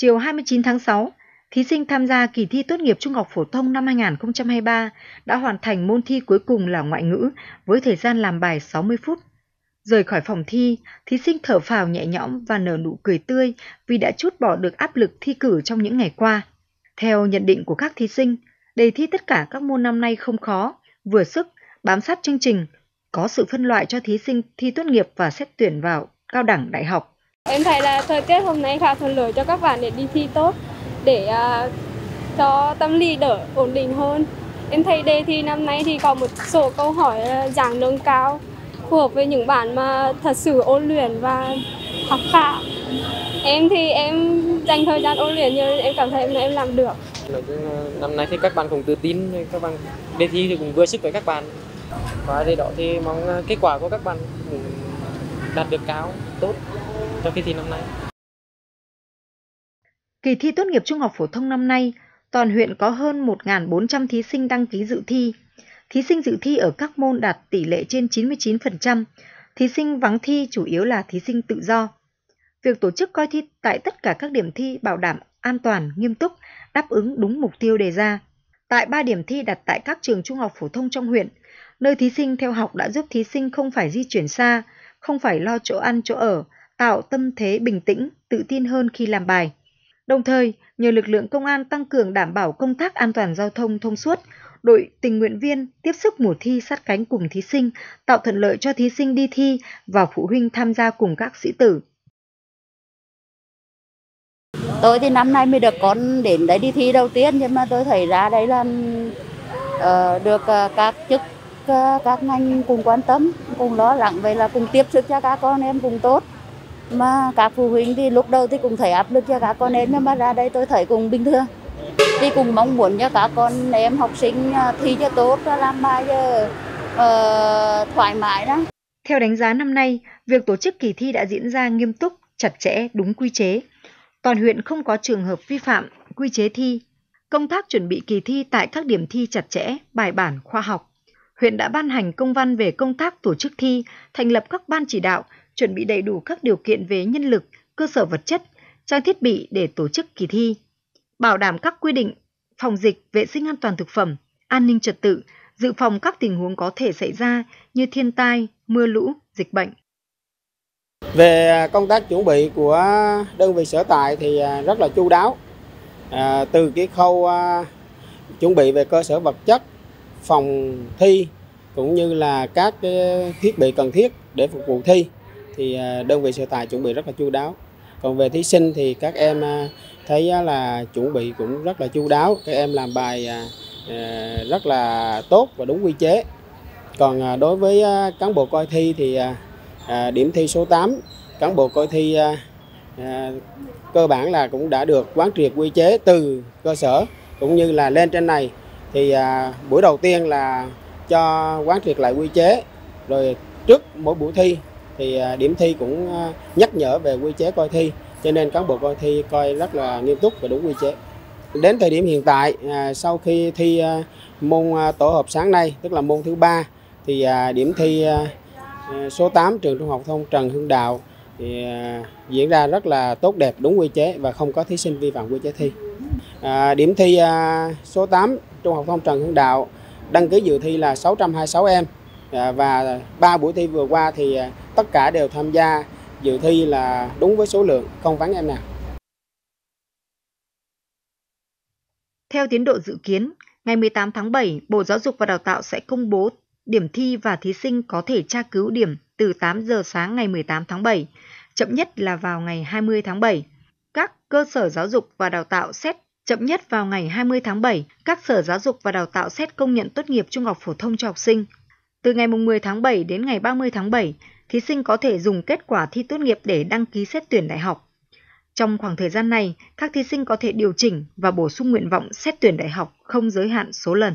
Chiều 29 tháng 6, thí sinh tham gia kỳ thi tốt nghiệp trung học phổ thông năm 2023 đã hoàn thành môn thi cuối cùng là ngoại ngữ với thời gian làm bài 60 phút. Rời khỏi phòng thi, thí sinh thở phào nhẹ nhõm và nở nụ cười tươi vì đã trút bỏ được áp lực thi cử trong những ngày qua. Theo nhận định của các thí sinh, đề thi tất cả các môn năm nay không khó, vừa sức, bám sát chương trình, có sự phân loại cho thí sinh thi tốt nghiệp và xét tuyển vào cao đẳng đại học. Em thấy là thời tiết hôm nay khá thuận lợi cho các bạn để đi thi tốt, để cho tâm lý đỡ ổn định hơn. Em thấy đề thi năm nay thì có một số câu hỏi dạng nâng cao, phù hợp với những bạn mà thật sự ôn luyện và học khá. Em thì em dành thời gian ôn luyện nhưng em cảm thấy em làm được. Năm nay thì các bạn cũng tự tin, các bạn đề thi thì cũng vừa sức với các bạn. Và đây đó thì mong kết quả của các bạn cũng đạt được cao, tốt cho kỳ thi năm nay. Kỳ thi tốt nghiệp trung học phổ thông năm nay, toàn huyện có hơn 1.400 thí sinh đăng ký dự thi. Thí sinh dự thi ở các môn đạt tỷ lệ trên 99%, thí sinh vắng thi chủ yếu là thí sinh tự do. Việc tổ chức coi thi tại tất cả các điểm thi bảo đảm an toàn, nghiêm túc, đáp ứng đúng mục tiêu đề ra. Tại 3 điểm thi đặt tại các trường trung học phổ thông trong huyện, nơi thí sinh theo học đã giúp thí sinh không phải di chuyển xa, không phải lo chỗ ăn chỗ ở, tạo tâm thế bình tĩnh, tự tin hơn khi làm bài. Đồng thời, nhờ lực lượng công an tăng cường đảm bảo công tác an toàn giao thông thông suốt, đội tình nguyện viên tiếp sức mùa thi sát cánh cùng thí sinh, tạo thuận lợi cho thí sinh đi thi và phụ huynh tham gia cùng các sĩ tử. Tôi thì năm nay mới được con đến đấy đi thi đầu tiên, nhưng mà tôi thấy ra đấy là được các chức, các ngành cùng quan tâm, cùng lo lắng, vậy là cùng tiếp sức cho các con em cùng tốt. Mà các phụ huynh thì lúc đầu thì cũng thấy áp lực cho các con em, nhưng mà ra đây tôi thấy cũng bình thường. Thì cùng mong muốn cho các con em học sinh thi cho tốt, làm bài cho thoải mái đó. Theo đánh giá năm nay, việc tổ chức kỳ thi đã diễn ra nghiêm túc, chặt chẽ, đúng quy chế. Toàn huyện không có trường hợp vi phạm quy chế thi. Công tác chuẩn bị kỳ thi tại các điểm thi chặt chẽ, bài bản, khoa học. Huyện đã ban hành công văn về công tác tổ chức thi, thành lập các ban chỉ đạo, chuẩn bị đầy đủ các điều kiện về nhân lực, cơ sở vật chất, trang thiết bị để tổ chức kỳ thi, bảo đảm các quy định phòng dịch, vệ sinh an toàn thực phẩm, an ninh trật tự, dự phòng các tình huống có thể xảy ra như thiên tai, mưa lũ, dịch bệnh. Về công tác chuẩn bị của đơn vị sở tại thì rất là chu đáo, từ cái khâu chuẩn bị về cơ sở vật chất, phòng thi cũng như là các cái thiết bị cần thiết để phục vụ thi thì đơn vị sở tại chuẩn bị rất là chu đáo. Còn về thí sinh thì các em thấy là chuẩn bị cũng rất là chu đáo, các em làm bài rất là tốt và đúng quy chế. Còn đối với cán bộ coi thi thì điểm thi số 8, cán bộ coi thi cơ bản là cũng đã được quán triệt quy chế từ cơ sở cũng như là lên trên này. Thì buổi đầu tiên là cho quán triệt lại quy chế, rồi trước mỗi buổi thi thì điểm thi cũng nhắc nhở về quy chế coi thi, cho nên cán bộ coi thi coi rất là nghiêm túc và đúng quy chế. Đến thời điểm hiện tại, sau khi thi môn tổ hợp sáng nay, tức là môn thứ 3, thì điểm thi số 8 trường trung học phổ thông Trần Hưng Đạo thì diễn ra rất là tốt đẹp, đúng quy chế và không có thí sinh vi phạm quy chế thi. Điểm thi số 8 trung học phổ thông Trần Hưng Đạo đăng ký dự thi là 626 em, và 3 buổi thi vừa qua thì tất cả đều tham gia dự thi là đúng với số lượng, không vắng em nào. Theo tiến độ dự kiến, ngày 18 tháng 7, Bộ Giáo dục và Đào tạo sẽ công bố điểm thi và thí sinh có thể tra cứu điểm từ 8 giờ sáng ngày 18 tháng 7, chậm nhất là vào ngày 20 tháng 7. Các cơ sở giáo dục và đào tạo xét chậm nhất vào ngày 20 tháng 7, các sở giáo dục và đào tạo xét công nhận tốt nghiệp trung học phổ thông cho học sinh. Từ ngày 10 tháng 7 đến ngày 30 tháng 7, thí sinh có thể dùng kết quả thi tốt nghiệp để đăng ký xét tuyển đại học. Trong khoảng thời gian này, các thí sinh có thể điều chỉnh và bổ sung nguyện vọng xét tuyển đại học không giới hạn số lần.